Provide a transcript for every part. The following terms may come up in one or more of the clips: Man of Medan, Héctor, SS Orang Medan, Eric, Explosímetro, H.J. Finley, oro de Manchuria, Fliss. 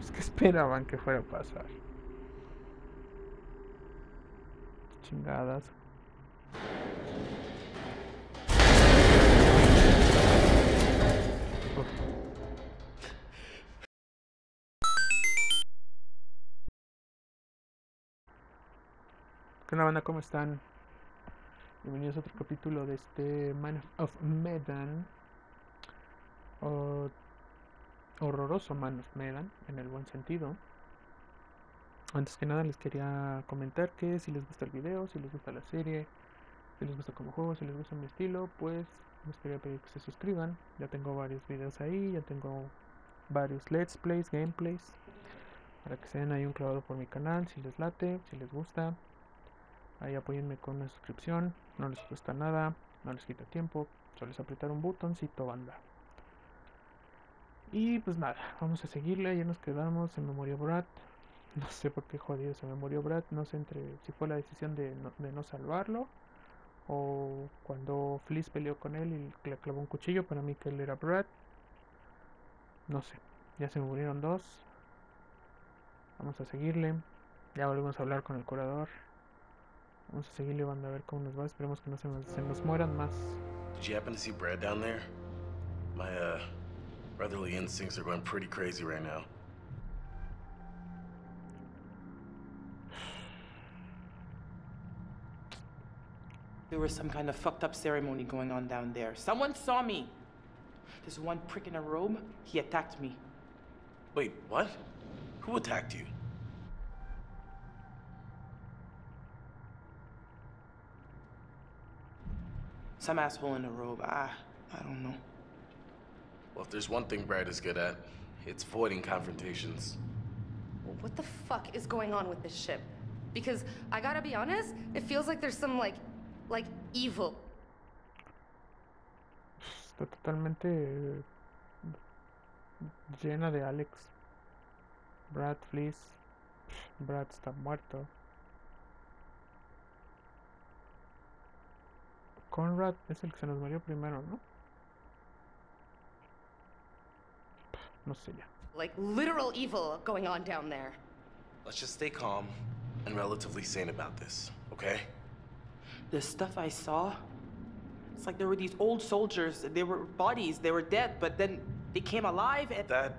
Es que esperaban que fuera a pasar. Chingadas. ¿Qué onda, banda? ¿Cómo están? Bienvenidos a otro capítulo de este Man of Medan. Horroroso Man of Medan, en el buen sentido. Antes que nada les quería comentar que si les gusta el video, si les gusta la serie, si les gusta como juego, si les gusta mi estilo, pues les quería pedir que se suscriban. Ya tengo varios videos ahí, ya tengo varios let's plays, gameplays, para que se den ahí un clavado por mi canal, si les late, si les gusta. Ahí apóyenme con una suscripción, no les cuesta nada, no les quita tiempo, solo es apretar un botoncito, banda. Y pues nada, vamos a seguirle, ya nos quedamos, se me murió Brad, no sé por qué jodido se me murió Brad, no sé entre si fue la decisión de no salvarlo, o cuando Fliss peleó con él y le clavó un cuchillo, para mí que él era Brad, no sé, ya se me murieron dos, vamos a seguirle, ya volvemos a hablar con el curador. Vamos a seguirle, banda, a ver cómo nos va. Esperemos que no se nos mueran más. Did you happen to see Brad down there? My brotherly instincts are going pretty crazy right now. There was some kind of fucked up ceremony going on down there. Someone saw me. This one prick in a robe, he attacked me. Wait, what? Who attacked you? Some asshole in a robe, I don't know. Well, if there's one thing Brad is good at, it's avoiding confrontations. Well, what the fuck is going on with this ship? Because, I gotta be honest, it feels like there's some, like evil. Está totalmente llena de Alex. Brad, Fliss. Brad está muerto. Conrad es el que se nos murió primero, ¿no? No sé ya. Like literal evil going on down there. Let's just stay calm and relatively sane about this, okay? The stuff I saw, it's like there were these old soldiers, they were bodies, they were dead, but then they came alive and... That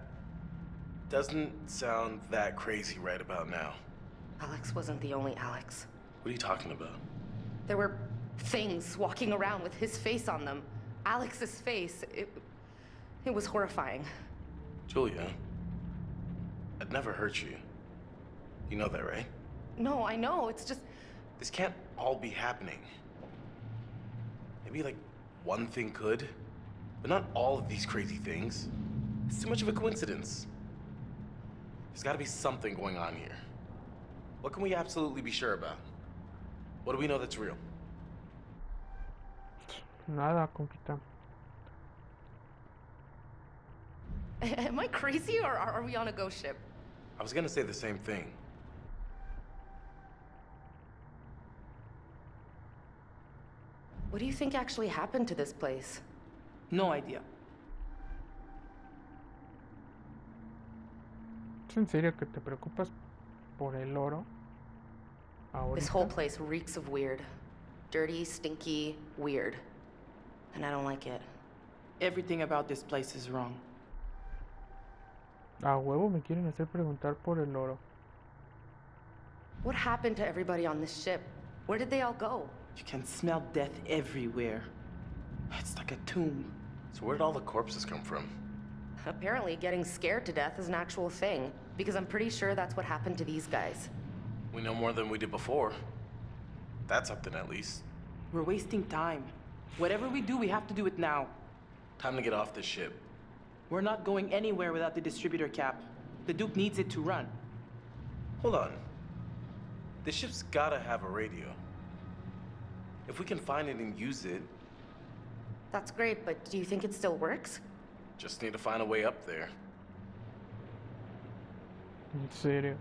doesn't sound that crazy right about now. Alex wasn't the only Alex. What are you talking about? There were... things walking around with his face on them. Alex's face. It was horrifying. Julia, I'd never hurt you. You know that, right? No, I know. It's just... This can't all be happening. Maybe, like, one thing could, but not all of these crazy things. It's too much of a coincidence. There's gotta be something going on here. What can we absolutely be sure about? What do we know that's real? Nada, compita. Am I crazy or are we on a ghost ship? I was gonna say the same thing. What do you think actually happened to this place? No idea. ¿Es en serio que te preocupas por el oro? Ahorita? This whole place reeks of weird. Dirty, stinky, weird. And I don't like it. Everything about this place is wrong. A huevo me quieren hacer preguntar por el oro. What happened to everybody on this ship? Where did they all go? You can smell death everywhere. It's like a tomb. So where did all the corpses come from? Apparently getting scared to death is an actual thing, because I'm pretty sure that's what happened to these guys. We know more than we did before. That's something at least. We're wasting time. Whatever we do, we have to do it now. Time to get off this ship. We're not going anywhere without the distributor cap. The Duke needs it to run. Hold on. This ship's gotta have a radio. If we can find it and use it... That's great, but do you think it still works? Just need to find a way up there. En serio.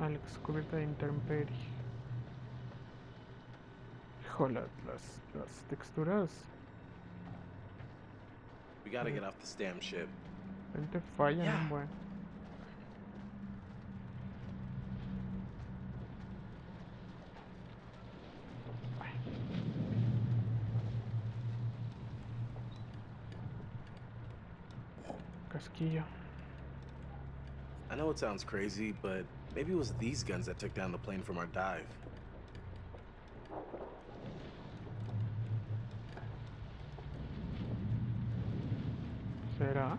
Alex, cubierta de intemperie. Híjole, las texturas We gotta get off this damn ship. Gente falla, yeah. Bueno. Casquillo. I know it sounds crazy, but maybe it was these guns that took down the plane from our dive. ¿Será?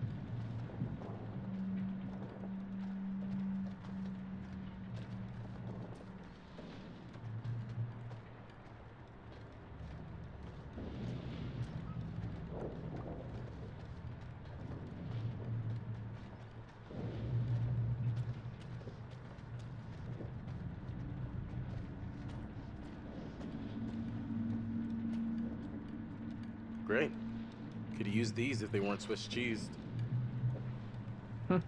Great. Could use these if they weren't Swiss cheesed. Yo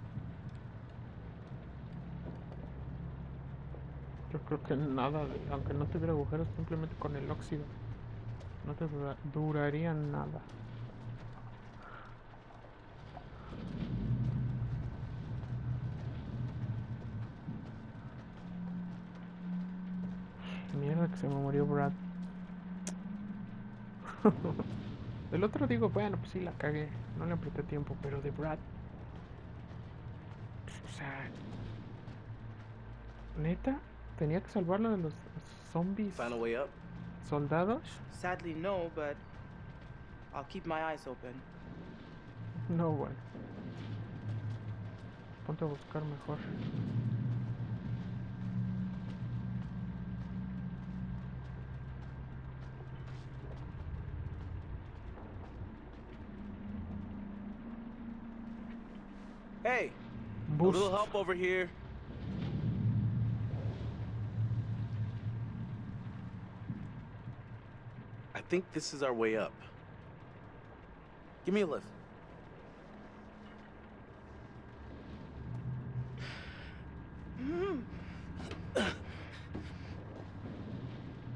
creo que nada, aunque no tuviera agujeros, simplemente con el óxido no te duraría nada. Mierda, que se me murió Brad. Del otro digo, bueno, pues sí la cagué, no le apreté tiempo, pero de Brad, pues, o sea, neta, tenía que salvarlo de los zombies. Find a way up. Soldados. Sadly no, but I'll keep my eyes open. No, bueno. Ponte a buscar mejor. Hey, boost. A little help over here. I think this is our way up. Give me a lift.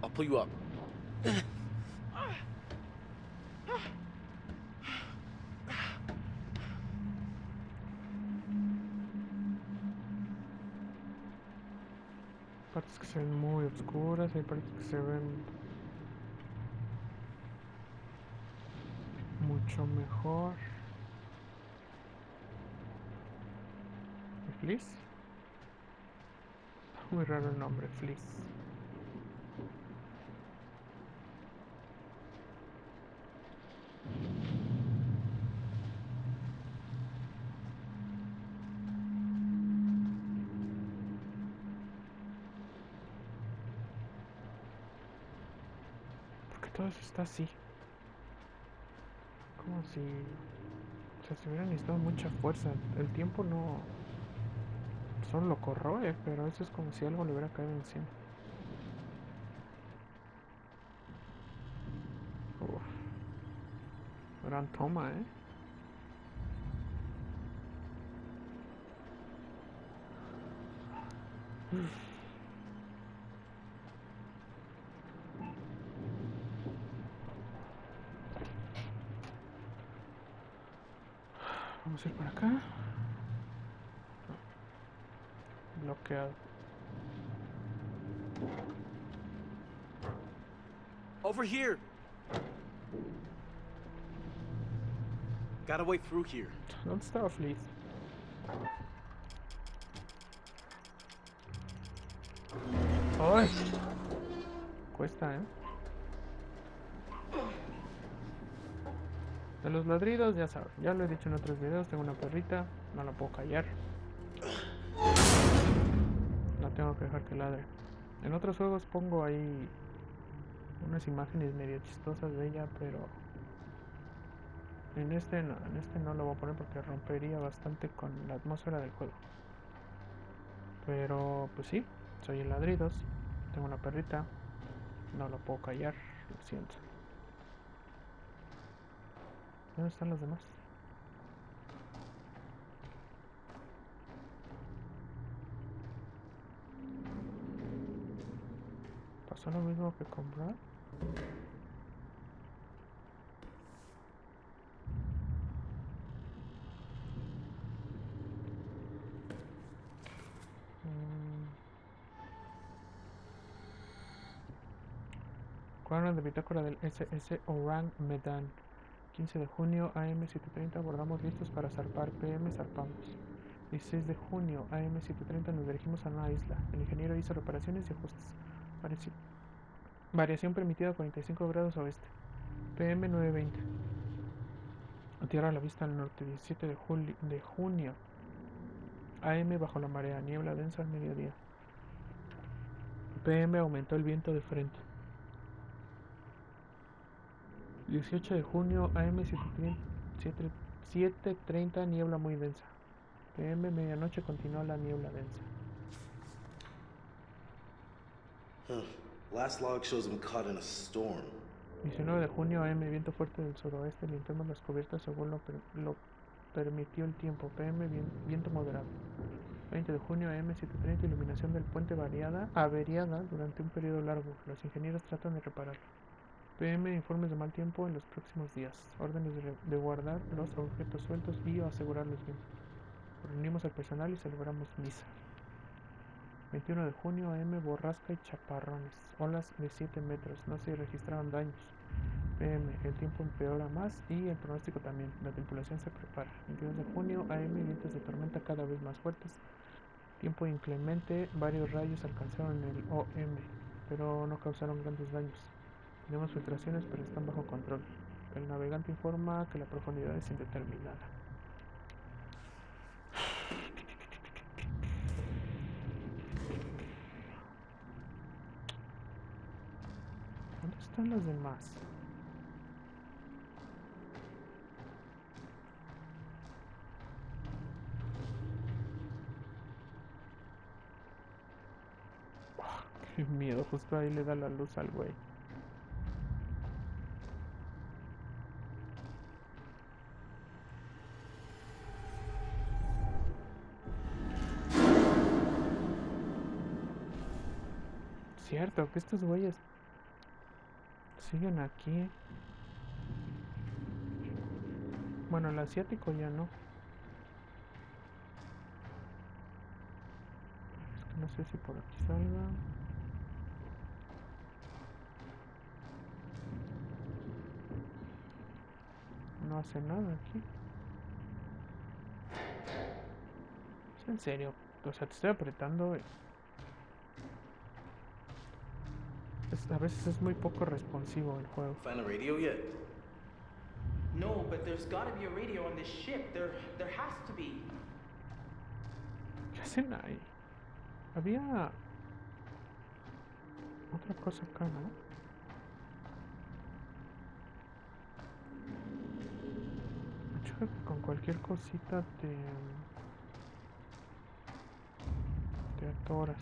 I'll pull you up. Partes que se ven muy oscuras, hay partes que se ven mucho mejor. ¿Fliss? Muy raro el nombre, Fliss. Todo eso está así, como si, o sea, se hubiera necesitado mucha fuerza. El tiempo no solo lo corroe, pero eso es como si algo le hubiera caído encima. Uf. Gran toma, ¿eh? Vamos a ir para acá. Bloqueado. Over here. Gotta way through here. ¿Dónde estaba Fliss? ¡Ay! Cuesta, ¿eh? De los ladridos, ya saben, ya lo he dicho en otros videos, tengo una perrita, no la puedo callar. La tengo que dejar que ladre. En otros juegos pongo ahí unas imágenes medio chistosas de ella, pero en este no lo voy a poner porque rompería bastante con la atmósfera del juego. Pero pues sí, soy el ladridos, tengo una perrita, no la puedo callar, lo siento. ¿Dónde están los demás? ¿Pasó lo mismo que comprar? Cuaderno de bitácora del SS Orang Medan. 15 de junio, AM 7:30, abordamos listos para zarpar. PM, zarpamos. 16 de junio, AM 7:30, nos dirigimos a una isla. El ingeniero hizo reparaciones y ajustes. Variación permitida 45 grados oeste. PM 9:20. Tierra a la vista al norte. 17 de junio, AM bajo la marea. Niebla densa al mediodía. PM aumentó el viento de frente. 18 de junio, AM 7:30, niebla muy densa. PM, medianoche, continuó la niebla densa. Last log shows him caught in a storm. 19 de junio, AM, viento fuerte del suroeste, limpiamos las cubiertas según lo permitió el tiempo. PM, viento moderado. 20 de junio, AM 7:30, iluminación del puente averiada durante un periodo largo. Los ingenieros tratan de repararlo. PM, informes de mal tiempo en los próximos días. Órdenes de guardar los objetos sueltos y asegurarlos bien. Reunimos al personal y celebramos misa. 21 de junio, AM, borrasca y chaparrones. Olas de 7 metros. No se registraron daños. PM, el tiempo empeora más y el pronóstico también. La tripulación se prepara. 22 de junio, AM, vientos de tormenta cada vez más fuertes. Tiempo inclemente, varios rayos alcanzaron el OM, pero no causaron grandes daños. Tenemos filtraciones, pero están bajo control. El navegante informa que la profundidad es indeterminada. ¿Dónde están los demás? Oh, qué miedo, justo ahí le da la luz al güey. Cierto, que estos güeyes siguen aquí. Bueno, el asiático ya no. Es que no sé si por aquí salga. No hace nada aquí. Es en serio. O sea, te estoy apretando. A veces es muy poco responsivo el juego. Find a radio yet? No, but there's gotta be a radio on this ship. There has to be. ¿Qué hacen ahí? Había otra cosa acá, ¿no? De hecho, con cualquier cosita te atoras.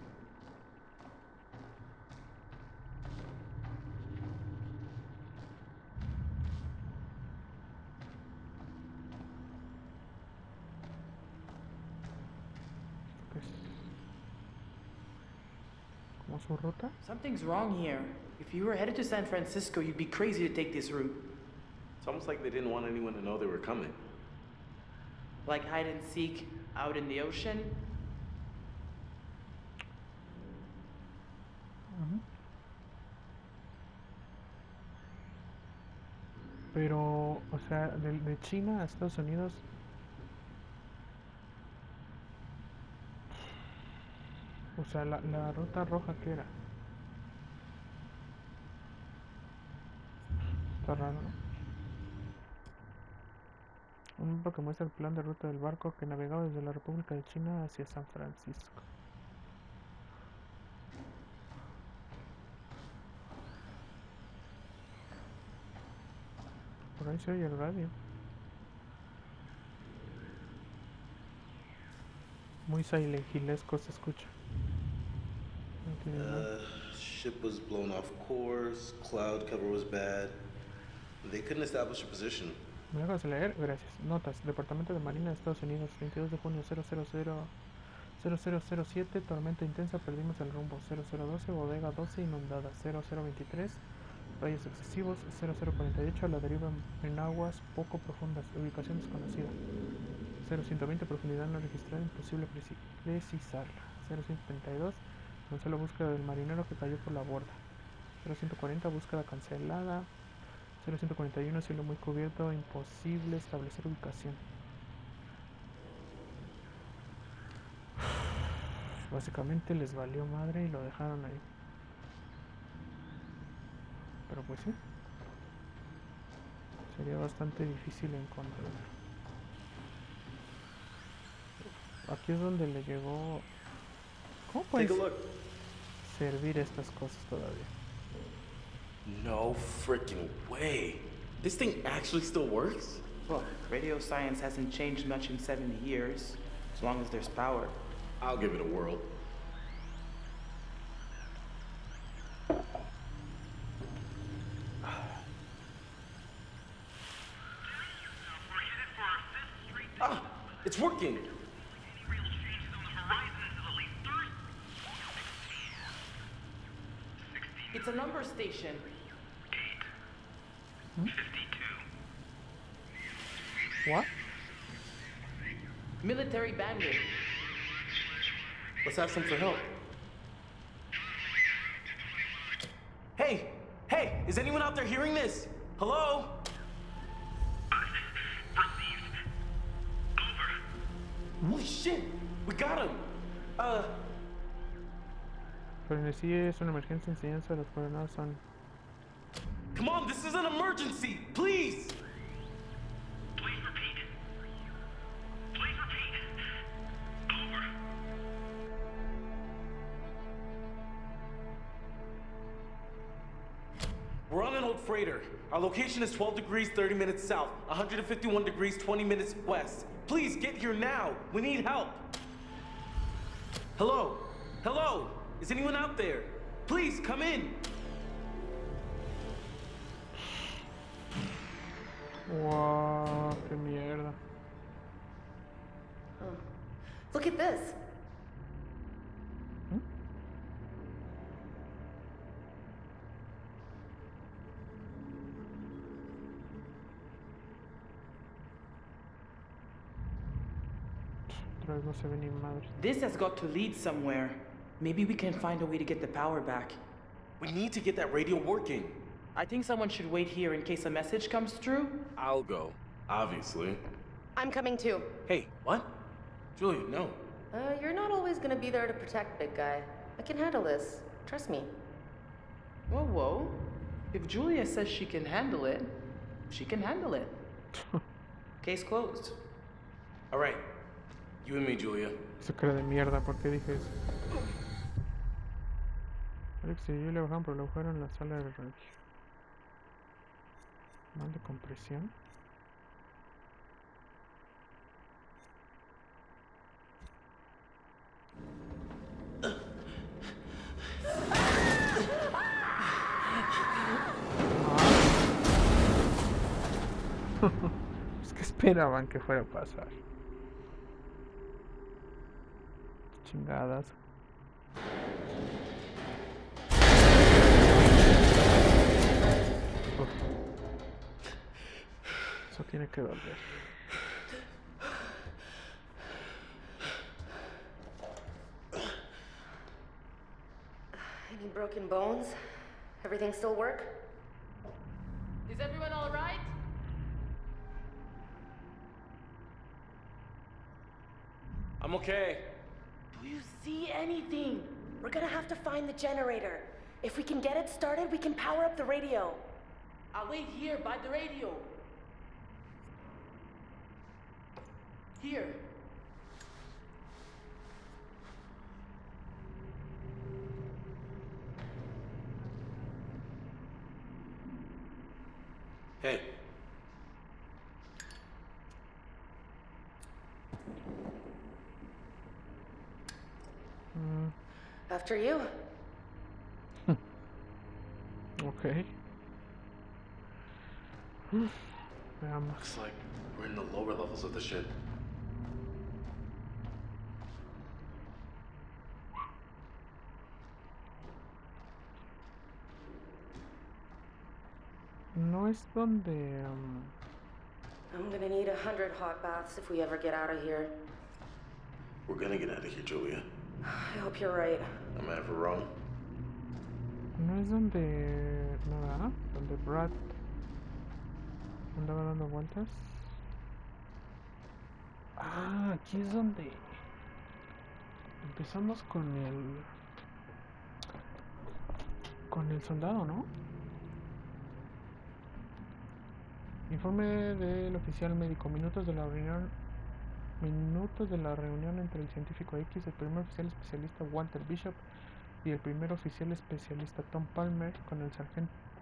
¿Cómo su ruta? Something's wrong here. If you were headed to San Francisco, you'd be crazy to take this route. It's almost like they didn't want anyone to know they were coming. Like hide and seek out in the ocean? Pero, o sea, de China a Estados Unidos. O sea, la ruta roja que era. Está raro, ¿no? Un mapa que muestra el plan de ruta del barco que navegaba desde la República de China hacia San Francisco. Por ahí se oye el radio. Muy Silent Hill-esco se escucha. Ship was blown off course, cloud cover was bad. They couldn't establish a position. ¿Me hagas leer? Gracias. Notas. Departamento de Marina de Estados Unidos, 22 de junio, 0007, tormenta intensa, perdimos el rumbo. 0012, bodega 12, inundada. 0023, Valles excesivos, 0048 a la deriva en aguas poco profundas, ubicación desconocida. 0120, profundidad no registrada, imposible precisar. 0132, cancela búsqueda del marinero que cayó por la borda. 0140, búsqueda cancelada. 0141, cielo muy cubierto, imposible establecer ubicación. Básicamente les valió madre y lo dejaron ahí. Pero pues sí, sería bastante difícil encontrar. Aquí es donde le llegó. ¿Cómo puede servir estas cosas todavía? No freaking way! This thing actually still works? Look, radio science hasn't changed much in 7 years, as long as there's power. I'll give it a whirl. It's working! It's a number station. 852. What? Military bandit. Let's have some for help. Hey! Hey! Is anyone out there hearing this? Hello? Holy shit, we got him. Si es una emergencia, enseñanza, los coordenados son. Come on, this is an emergency, please. Please repeat. Please repeat. Over. We're on an old freighter. Our location is 12 degrees 30 minutes south, 151 degrees 20 minutes west. Please get here now. We need help. Hello? Hello? Is anyone out there? Please come in. Wow, qué mierda. Oh. Look at this. This has got to lead somewhere. Maybe we can find a way to get the power back. We need to get that radio working. I think someone should wait here in case a message comes through. I'll go, obviously. I'm coming too. Hey, what? Julia, no. You're not always gonna be there to protect, big guy. I can handle this. Trust me. Whoa, whoa. If Julia says she can handle it, she can handle it. Case closed. All right. You and me, Julia. Esa cara de mierda, ¿por qué dije eso? Alex y Julia bajaron por el agujero en la sala de radio. Mal de compresión. Es que esperaban que fuera a pasar. Chingadas. Eso tiene que doler. Any broken bones? Everything still work? Is everyone all right? I'm okay. Do you see anything? We're gonna have to find the generator. If we can get it started, we can power up the radio. I'll wait here by the radio. Here. Hey. After you. Okay. Looks like we're in the lower levels of the ship. es donde... I'm gonna need 100 hot baths if we ever get out of here. We're gonna get out of here, Julia. I hope you're right. I'm ever wrong. No es donde... no, ¿verdad? Donde Brad andaba dando vueltas. Ah, aquí es donde... empezamos con el... soldado, ¿no? Informe del oficial médico. Minutos de la reunión entre el científico X, el primer oficial especialista Walter Bishop y el primer oficial especialista Tom Palmer con el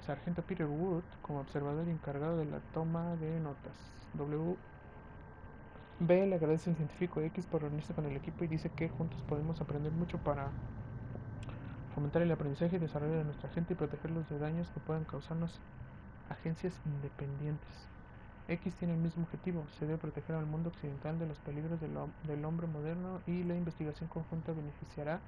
sargento Peter Wood como observador y encargado de la toma de notas. B le agradece al científico X por reunirse con el equipo y dice que juntos podemos aprender mucho para fomentar el aprendizaje y desarrollo de nuestra gente y protegerlos de daños que puedan causarnos agencias independientes. X tiene el mismo objetivo, se debe proteger al mundo occidental de los peligros del hombre moderno y la investigación conjunta beneficiará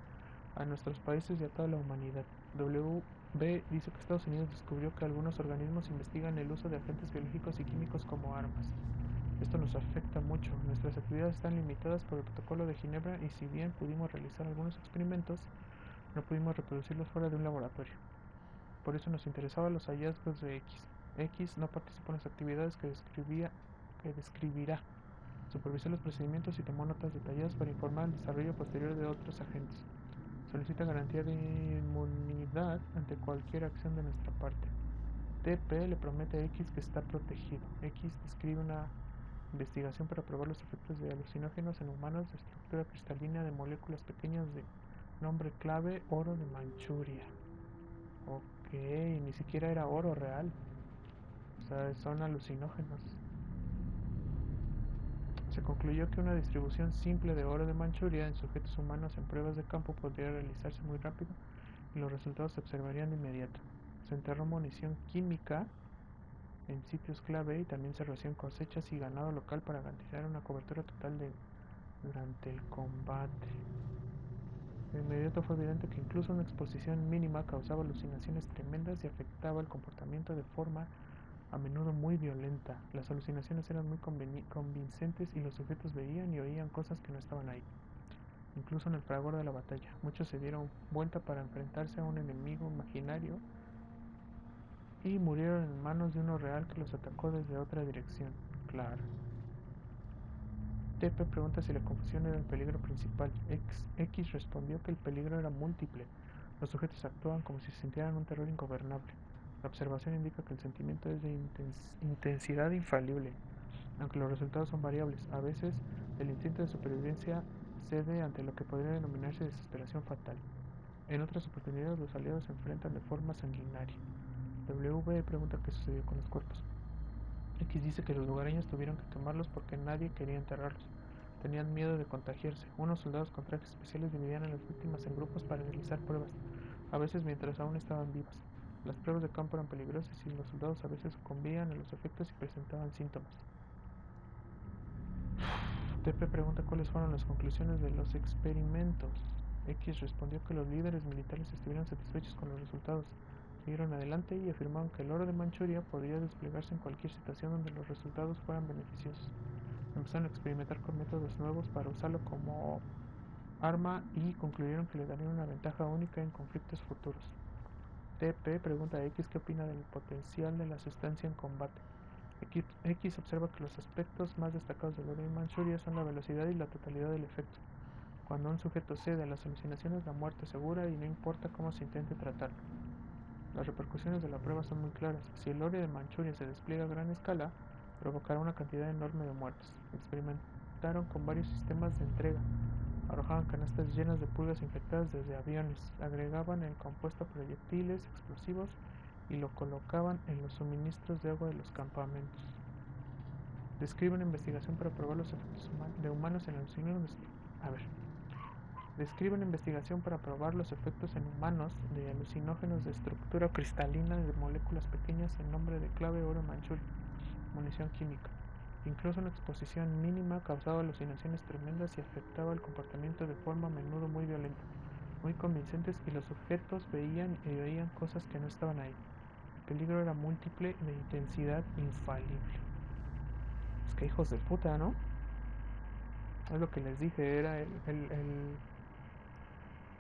a nuestros países y a toda la humanidad. WB dice que Estados Unidos descubrió que algunos organismos investigan el uso de agentes biológicos y químicos como armas. Esto nos afecta mucho, nuestras actividades están limitadas por el protocolo de Ginebra y si bien pudimos realizar algunos experimentos, no pudimos reproducirlos fuera de un laboratorio. Por eso nos interesaban los hallazgos de X. X no participó en las actividades que describirá. Supervisó los procedimientos y tomó notas detalladas para informar el desarrollo posterior de otros agentes. Solicita garantía de inmunidad ante cualquier acción de nuestra parte. TP le promete a X que está protegido. X describe una investigación para probar los efectos de alucinógenos en humanos de estructura cristalina de moléculas pequeñas de nombre clave oro de Manchuria. Ok, ni siquiera era oro real. O sea, son alucinógenos. Se concluyó que una distribución simple de oro de Manchuria en sujetos humanos en pruebas de campo podría realizarse muy rápido y los resultados se observarían de inmediato. Se enterró munición química en sitios clave y también se rociaron cosechas y ganado local para garantizar una cobertura total durante el combate. De inmediato fue evidente que incluso una exposición mínima causaba alucinaciones tremendas y afectaba el comportamiento de forma a menudo muy violenta. Las alucinaciones eran muy convincentes y los sujetos veían y oían cosas que no estaban ahí. Incluso en el fragor de la batalla, muchos se dieron vuelta para enfrentarse a un enemigo imaginario y murieron en manos de uno real que los atacó desde otra dirección. Claro. Tepe pregunta si la confusión era el peligro principal. X respondió que el peligro era múltiple. Los sujetos actúan como si sintieran un terror ingobernable. La observación indica que el sentimiento es de intensidad infalible, aunque los resultados son variables. A veces, el instinto de supervivencia cede ante lo que podría denominarse desesperación fatal. En otras oportunidades, los aliados se enfrentan de forma sanguinaria. W pregunta qué sucedió con los cuerpos. X dice que los lugareños tuvieron que tomarlos porque nadie quería enterrarlos. Tenían miedo de contagiarse. Unos soldados con trajes especiales dividían a las víctimas en grupos para realizar pruebas, a veces mientras aún estaban vivas. Las pruebas de campo eran peligrosas y los soldados a veces sucumbían a los efectos y presentaban síntomas. Tepe pregunta cuáles fueron las conclusiones de los experimentos. X respondió que los líderes militares estuvieron satisfechos con los resultados, siguieron adelante y afirmaron que el oro de Manchuria podría desplegarse en cualquier situación donde los resultados fueran beneficiosos. Empezaron a experimentar con métodos nuevos para usarlo como arma y concluyeron que le darían una ventaja única en conflictos futuros. TP pregunta a X qué opina del potencial de la sustancia en combate. X observa que los aspectos más destacados del oro de Manchuria son la velocidad y la totalidad del efecto. Cuando un sujeto cede a las alucinaciones, la muerte es segura y no importa cómo se intente tratarlo. Las repercusiones de la prueba son muy claras. Si el oro de Manchuria se despliega a gran escala, provocará una cantidad enorme de muertes. Experimentaron con varios sistemas de entrega. Arrojaban canastas llenas de pulgas infectadas desde aviones, agregaban el compuesto a proyectiles explosivos y lo colocaban en los suministros de agua de los campamentos. Describe una investigación para probar los efectos de humanos en alucinógenos. Describe una investigación para probar los efectos en humanos de alucinógenos de estructura cristalina de moléculas pequeñas en nombre de clave oro Manchuria, munición química. Incluso una exposición mínima causaba alucinaciones tremendas y afectaba el comportamiento de forma a menudo muy violenta, muy convincentes y los sujetos veían y oían cosas que no estaban ahí. peligro era múltiple de intensidad infalible. Es que hijos de puta, ¿no? Es lo que les dije, era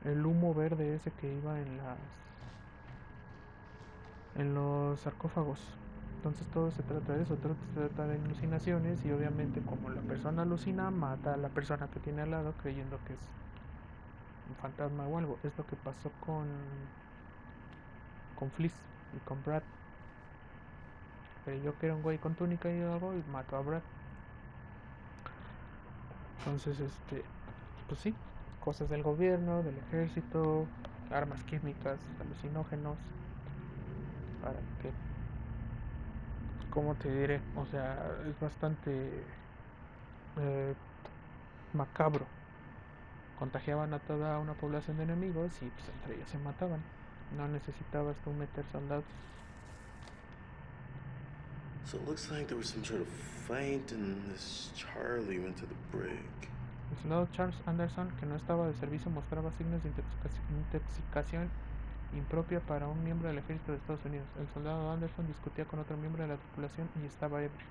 el humo verde ese que iba en los sarcófagos. Entonces todo se trata de eso, todo se trata de alucinaciones, y obviamente como la persona alucina, mata a la persona que tiene al lado creyendo que es un fantasma o algo. Es lo que pasó con Fliss y con Brad. Creyó que era un güey con túnica y algo y mató a Brad. Entonces pues sí, cosas del gobierno, del ejército, armas químicas, alucinógenos, para que, como te diré, o sea, es bastante macabro. Contagiaban a toda una población de enemigos y pues entre ellos se mataban. No necesitabas tú meter soldados. So it looks like there was some sort of fight and this Charlie went to the brig. El soldado Charles Anderson, que no estaba de servicio, mostraba signos de intoxicación impropia para un miembro del ejército de Estados Unidos. El soldado Anderson discutía con otro miembro de la tripulación y estaba ebrio.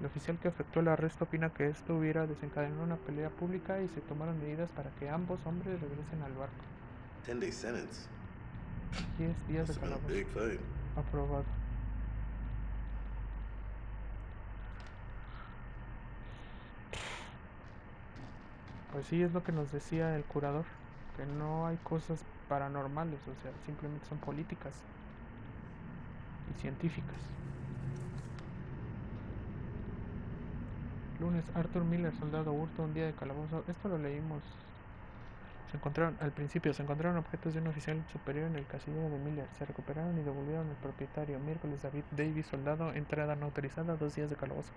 El oficial que efectuó el arresto opina que esto hubiera desencadenado una pelea pública y se tomaron medidas para que ambos hombres regresen al barco. 10-day sentence. 10 días de calabozo. Aprobado. Pues sí, es lo que nos decía el curador, que no hay cosas paranormales, o sea, simplemente son políticas y científicas. Lunes, Arthur Miller, soldado hurto, un día de calabozo. Esto lo leímos. Se encontraron objetos de un oficial superior en el casillero de Miller. Se recuperaron y devolvieron al propietario. Miércoles, David Davis, soldado, entrada no autorizada, 2 días de calabozo.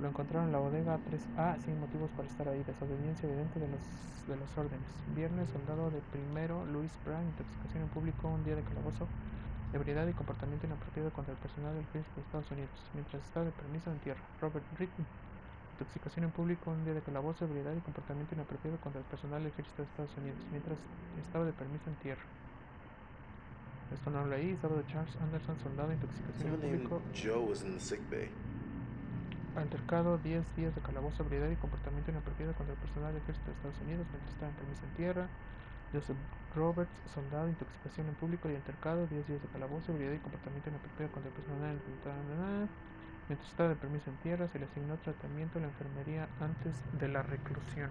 Lo encontraron en la bodega 3A sin motivos para estar ahí. Desobediencia evidente de los órdenes. Viernes, soldado de primero, Luis Brown, intoxicación en público, un día de calabozo. Ebriedad y comportamiento inapropiado contra el personal del ejército de Estados Unidos mientras estaba de permiso en tierra. Robert Rickman, intoxicación en público, un día de calabozo. Ebriedad y comportamiento inapropiado contra el personal del ejército de Estados Unidos mientras estaba de permiso en tierra. Esto no lo leí. Sábado, Charles Anderson, soldado, intoxicación en público. Joe was in the sick bay. Altercado, 10 días de calabozo, ebriedad y comportamiento inapropiado contra el personal del ejército de Estados Unidos mientras estaba en permiso en tierra. Joseph Roberts, soldado, intoxicación en público y altercado, 10 días de calabozo, ebriedad y comportamiento inapropiado contra el personal mientras estaba en permiso en tierra. Se le asignó tratamiento en la enfermería antes de la reclusión.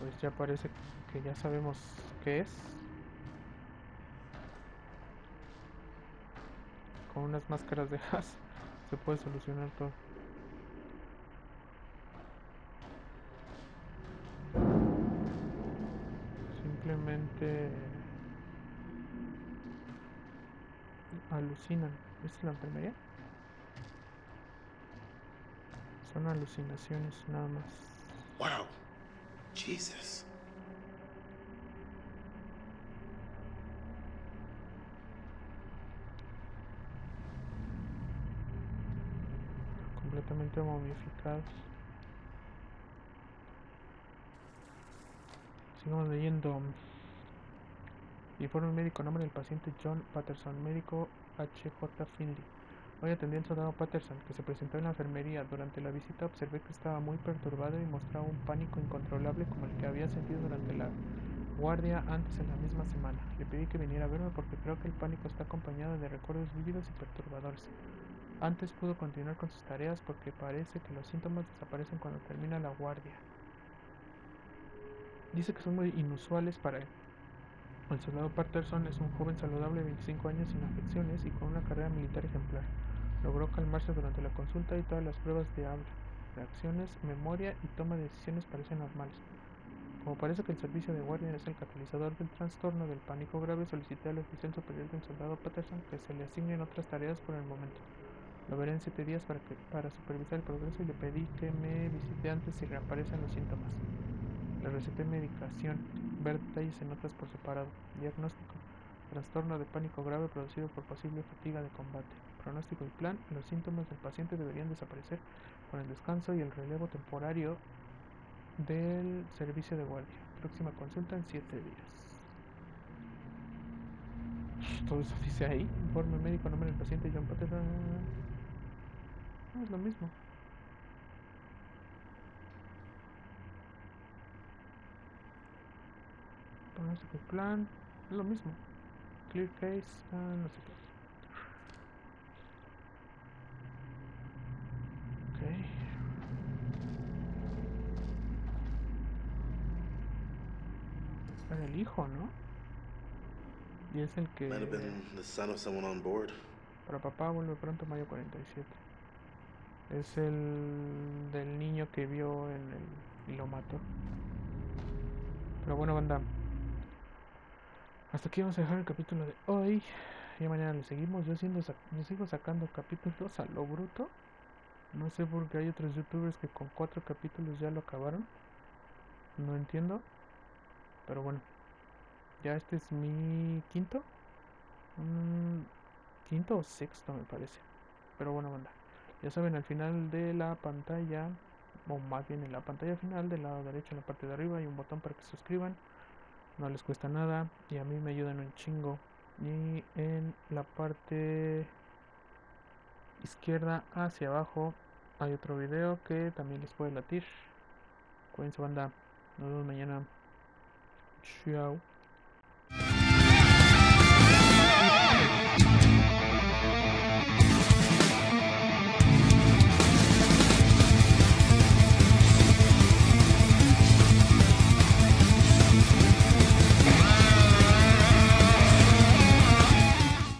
Pues ya parece que ya sabemos qué es. Con unas máscaras de gas se puede solucionar todo. Simplemente alucinan. ¿Esta es la enfermería? Son alucinaciones nada más. Wow. Jesus. Completamente momificados. Sigamos leyendo. Informe médico, nombre del paciente John Patterson, médico H.J. Finley. Hoy atendí al soldado Patterson, que se presentó en la enfermería. Durante la visita observé que estaba muy perturbado y mostraba un pánico incontrolable como el que había sentido durante la guardia antes en la misma semana. Le pedí que viniera a verme porque creo que el pánico está acompañado de recuerdos vívidos y perturbadores. Antes pudo continuar con sus tareas porque parece que los síntomas desaparecen cuando termina la guardia. Dice que son muy inusuales para él. El soldado Patterson es un joven saludable de 25 años sin afecciones y con una carrera militar ejemplar. Logró calmarse durante la consulta y todas las pruebas de habla, reacciones, memoria y toma de decisiones parecen normales. Como parece que el servicio de guardia es el catalizador del trastorno del pánico grave, solicité al oficial superior del soldado Patterson que se le asignen otras tareas por el momento. Lo veré en 7 días para supervisar el progreso y le pedí que me visite antes si reaparecen los síntomas. Le receté medicación, ver detalles en notas por separado. Diagnóstico: trastorno de pánico grave producido por posible fatiga de combate. Pronóstico y plan: los síntomas del paciente deberían desaparecer con el descanso y el relevo temporario del servicio de guardia. Próxima consulta en 7 días. Todo eso dice ahí. Informe médico, nombre del paciente, John Patterson. No es lo mismo. Pronóstico plan. Es lo mismo. Clear case. No sé qué. El hijo, ¿no? Y es el que... Para papá vuelve pronto, mayo 47. Es el del niño que vio en el... y lo mató. Pero bueno, banda, hasta aquí vamos a dejar el capítulo de hoy. Ya mañana le seguimos. Yo sigo sacando capítulos a lo bruto. No sé por qué hay otros youtubers que con 4 capítulos ya lo acabaron. No entiendo. Pero bueno, ya este es mi quinto. Quinto o sexto me parece. Pero bueno, banda, ya saben, al final de la pantalla, o más bien en la pantalla final, del lado derecho en la parte de arriba, hay un botón para que se suscriban. No les cuesta nada y a mí me ayudan un chingo. Y en la parte izquierda hacia abajo hay otro video que también les puede latir. Cuídense, banda, nos vemos mañana. Ciao.